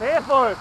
Sehr voll.